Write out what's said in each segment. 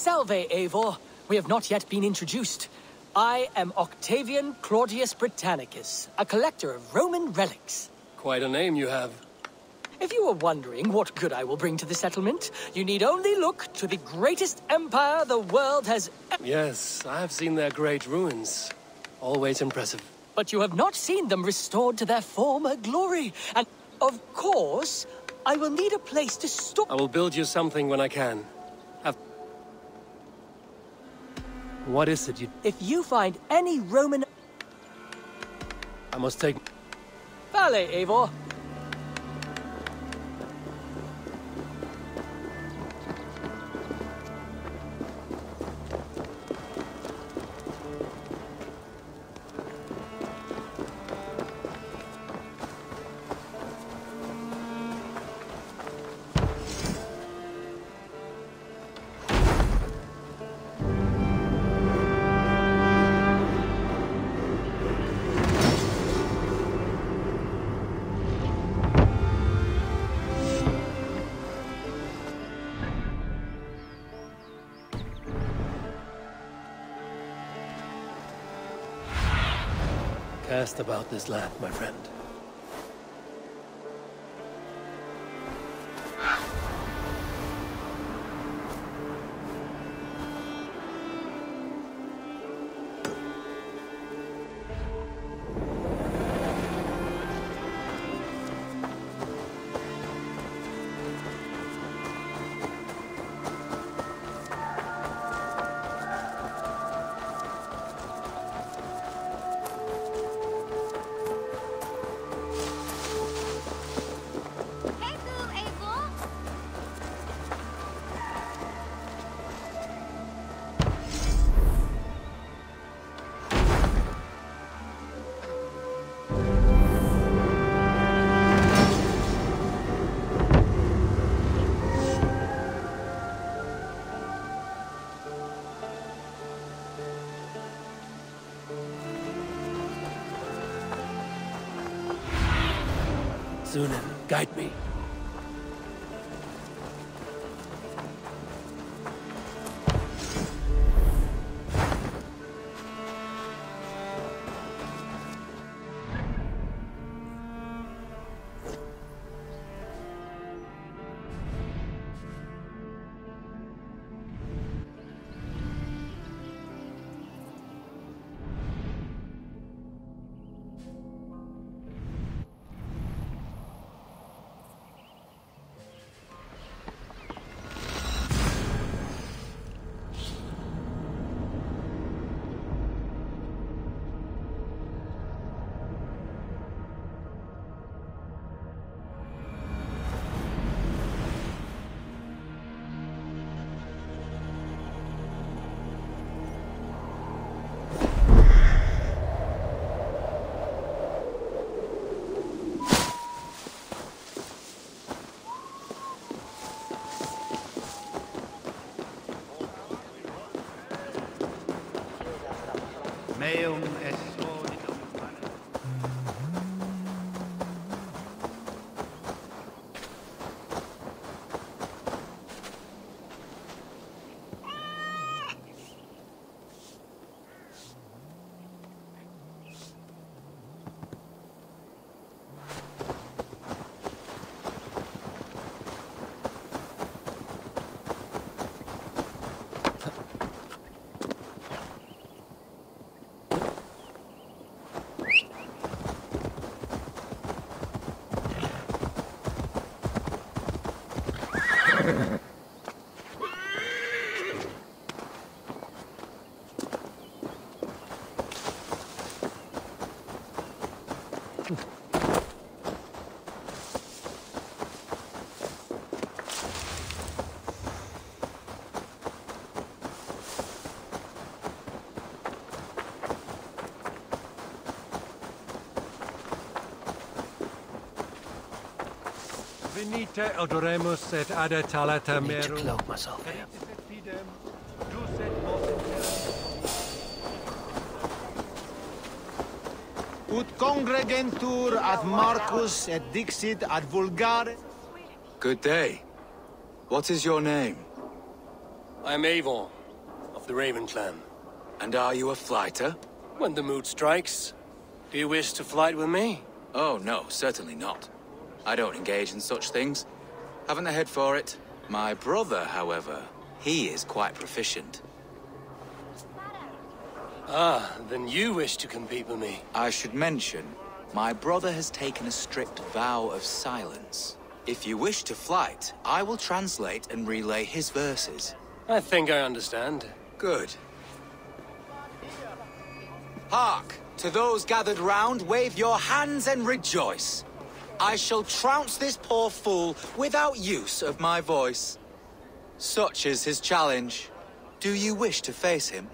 Salve, Eivor. We have not yet been introduced. I am Octavian Claudius Britannicus, a collector of Roman relics. Quite a name you have. If you are wondering what good I will bring to the settlement, you need only look to the greatest empire the world has ever... Yes, I have seen their great ruins. Always impressive. But you have not seen them restored to their former glory. And, of course, I will need a place to stop... I will build you something when I can. What is it you... If you find any Roman... I must take... Vale, Eivor. Cast about this land, my friend. Zunan, guide me. Venite adoremus et ada talata meru. I need to cloak myself here. Ut congregentur ad Marcus et dixit ad vulgare. Good day. What is your name? I am Eivor, of the Raven Clan. And are you a flighter? When the mood strikes. Do you wish to flight with me? Oh, no, certainly not. I don't engage in such things. Haven't a head for it. My brother, however, he is quite proficient. Ah, then you wish to compete with me. I should mention, my brother has taken a strict vow of silence. If you wish to flight, I will translate and relay his verses. I think I understand. Good. Hark! To those gathered round, wave your hands and rejoice. I shall trounce this poor fool without use of my voice. Such is his challenge. Do you wish to face him?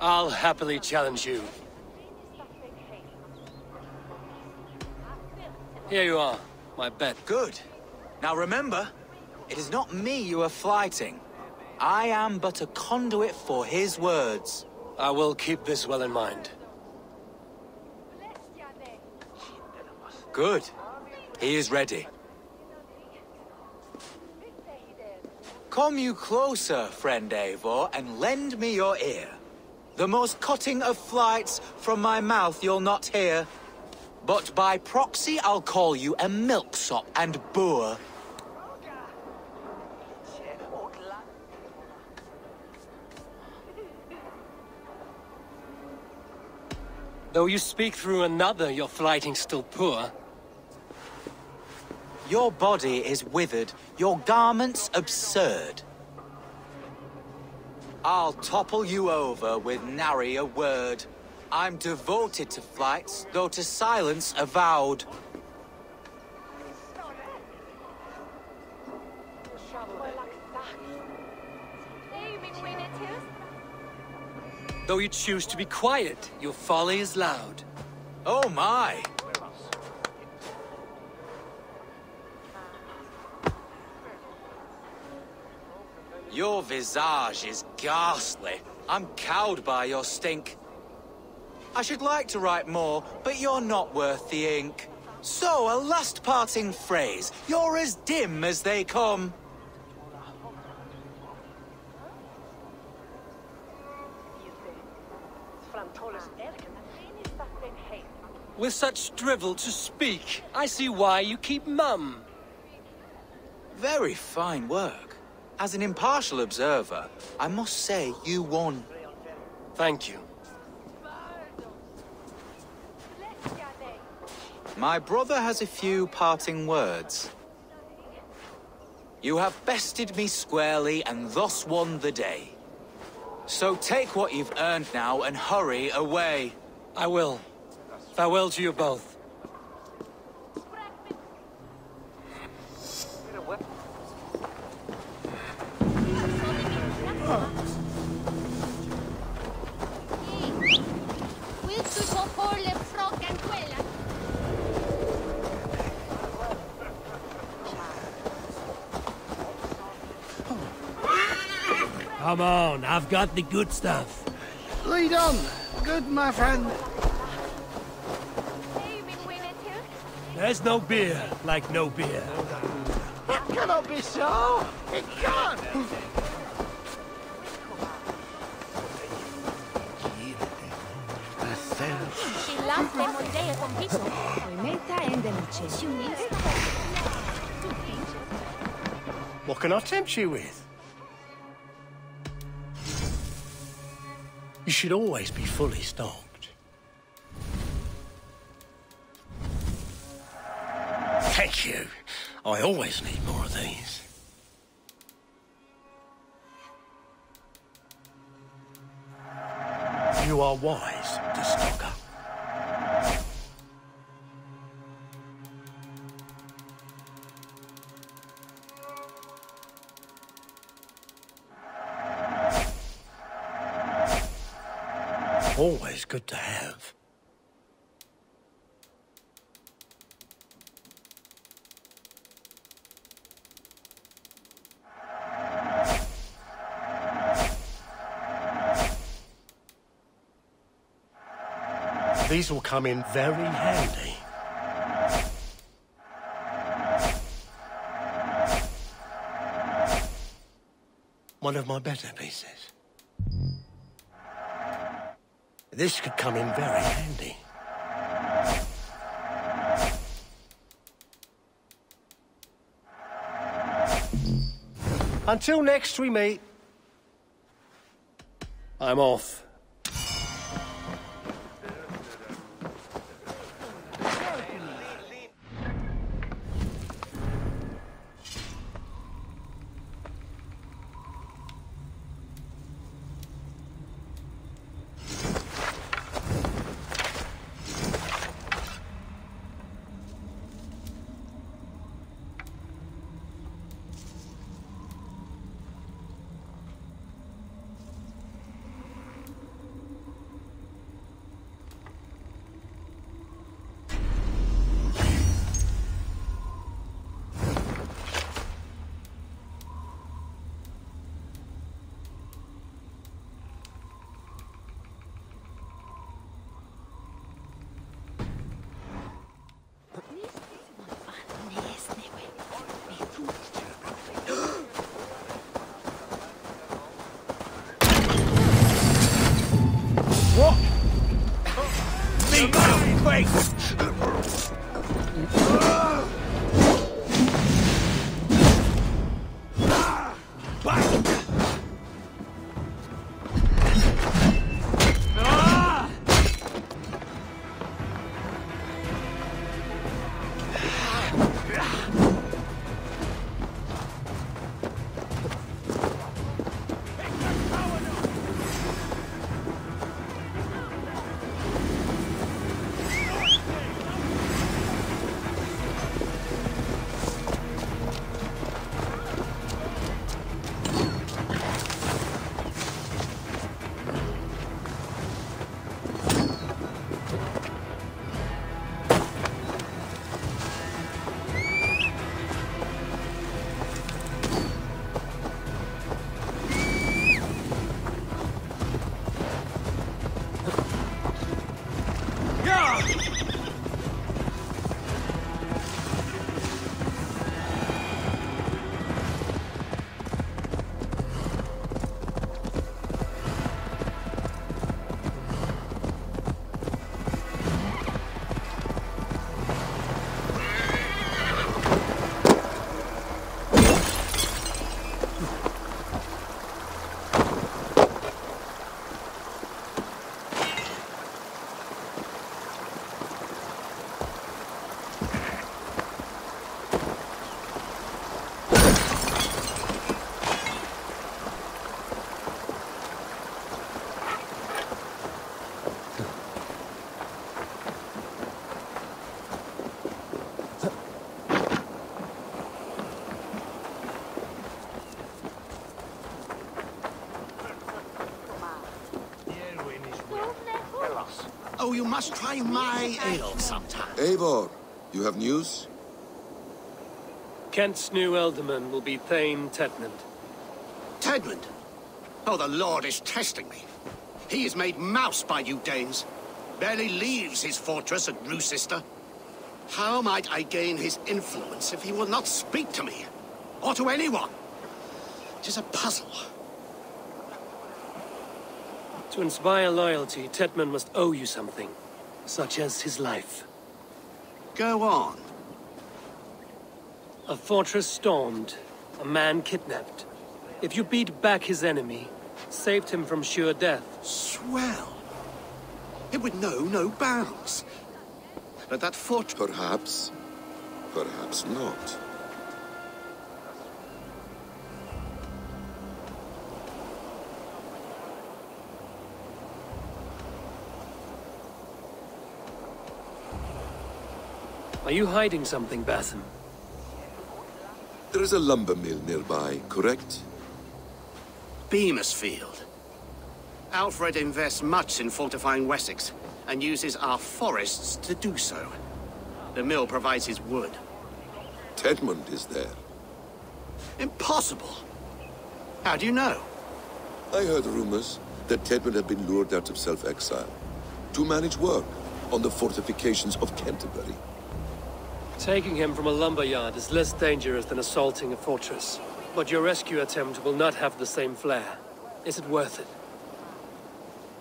I'll happily challenge you. Here you are, my bet. Good. Now remember, it is not me you are flighting. I am but a conduit for his words. I will keep this well in mind. Good. He is ready. Come you closer, friend Eivor, and lend me your ear. The most cutting of flights from my mouth you'll not hear. But by proxy I'll call you a milksop and boor. Though you speak through another, your flighting's still poor. Your body is withered, your garments absurd. I'll topple you over with nary a word. I'm devoted to flights, though to silence avowed. Though you choose to be quiet, your folly is loud. Oh my! Your visage is ghastly. I'm cowed by your stink. I should like to write more, but you're not worth the ink. So, a last parting phrase. You're as dim as they come. With such drivel to speak, I see why you keep mum. Very fine work. As an impartial observer, I must say you won. Thank you. My brother has a few parting words. You have bested me squarely and thus won the day. So take what you've earned now and hurry away. I will. Farewell to you both. Come on, I've got the good stuff. Lead on, good my friend. There's no beer like no beer. That cannot be so. It can't. What can I tempt you with? You should always be fully stocked. Thank you. I always need more of these. You are wise to stock up. Always good to have. These will come in very handy. one of my better pieces. This could come in very handy. Until next we meet. I'm off. Oh, you must try my ale sometime. Eivor, you have news? Kent's new alderman will be Thane Tedmund. Tedmund? Oh, the Lord is testing me. He is made mouse by you Danes. Barely leaves his fortress at Rucister. How might I gain his influence if he will not speak to me? Or to anyone? It is a puzzle. To inspire loyalty, Tetman must owe you something, such as his life. Go on. A fortress stormed, a man kidnapped. If you beat back his enemy, saved him from sure death. Swell. It would know no bounds. But that fortress... Perhaps. Perhaps not. Are you hiding something, Batham? There is a lumber mill nearby, correct? Bemisfield. Alfred invests much in fortifying Wessex, and uses our forests to do so. The mill provides his wood. Tedmund is there. Impossible! How do you know? I heard rumors that Tedmund had been lured out of self-exile to manage work on the fortifications of Canterbury. Taking him from a lumberyard is less dangerous than assaulting a fortress. But your rescue attempt will not have the same flair. Is it worth it?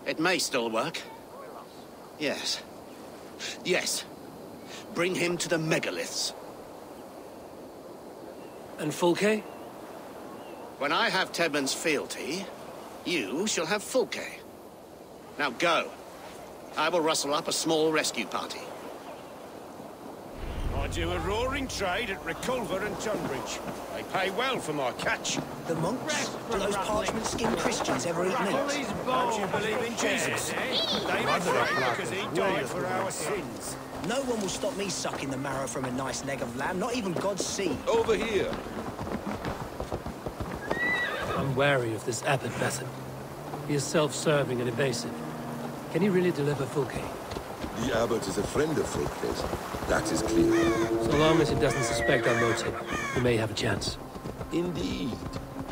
It may still work. Yes. Yes. Bring him to the Megaliths. And Fulke? When I have Tedman's fealty, you shall have Fulke. Now go. I will rustle up a small rescue party. I do a roaring trade at Reculver and Tunbridge. They pay well for my catch. The monks blows parchment-skinned Christians every 8 minutes. Don't you believe in Jesus? They must because he died for our sins. No one will stop me sucking the marrow from a nice leg of lamb, not even God's seed. Over here. I'm wary of this abbot Batham. He is self-serving and evasive. Can he really deliver Fulke? The abbot is a friend of Fulke's. That is clear. So long as he doesn't suspect our motive, we may have a chance. Indeed.